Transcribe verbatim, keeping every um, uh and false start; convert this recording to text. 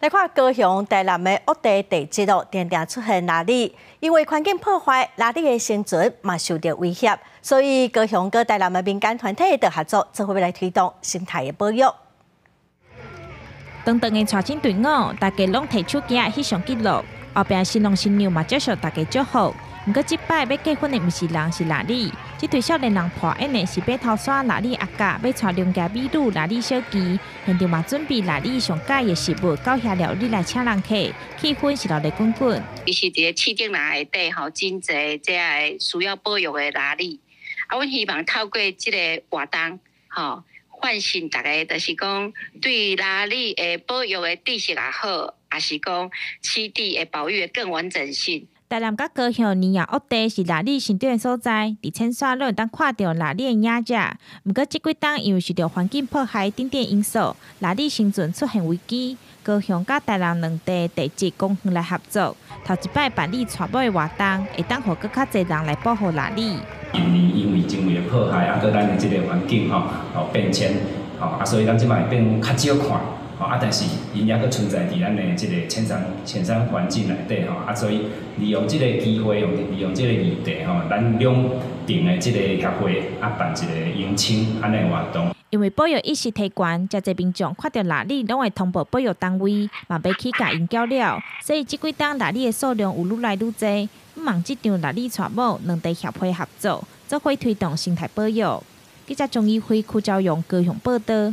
来看高雄、台南的恶地地质哦，常常出现垃圾，因为环境破坏，垃圾的生存嘛受到威胁，所以高雄跟台南的民间团体的合作，做伙来推动生态的保育。长长的带进队伍，大家拢摕手机翕相记录，后边新郎新娘嘛接受大家祝福。不过，这摆要结婚的不是人，是垃圾。这对少年人破案的是被偷耍垃圾阿甲，要带邻家美女垃圾小鸡，现场嘛准备垃圾上佳的食物，到遐料理来请人客，气氛是热闹滚滚。伊是伫个市井内底吼，真侪即个需要保育的垃圾。啊，阮希望透过即个活动，吼、哦，唤醒大家，就是讲对垃圾的保育的知识也好，也是讲湿地的保育的更完整性。台南甲高雄泥啊，恶地是垃圾生长的所在，伫清沙拢当看到垃圾的影子。不过，即几冬因为受到环境破坏等等因素，垃圾生存出现危机。高雄甲台南两地地质公园来合作，头一摆办理传播的活动，会当互更较侪人来保护垃圾。因为因为破坏啊，搁咱的即个环境吼，哦变迁，哦啊，所以咱即摆变较少看。啊，但是因也阁存在伫咱的即个浅山浅山环境内底吼，啊，所以利用即个机会，用利用即个议题吼，咱两爿的即个协会啊办一个迎亲安尼活动。因为保育意识提悬，真侪民众看到垃圾拢会通报保育单位，嘛要去甲因交了，所以即几冬垃圾的数量有愈来愈侪。毋忙即场垃圾传播，两地协会合作，做伙推动生态保育。记者钟义辉、柯昭勇高雄报道。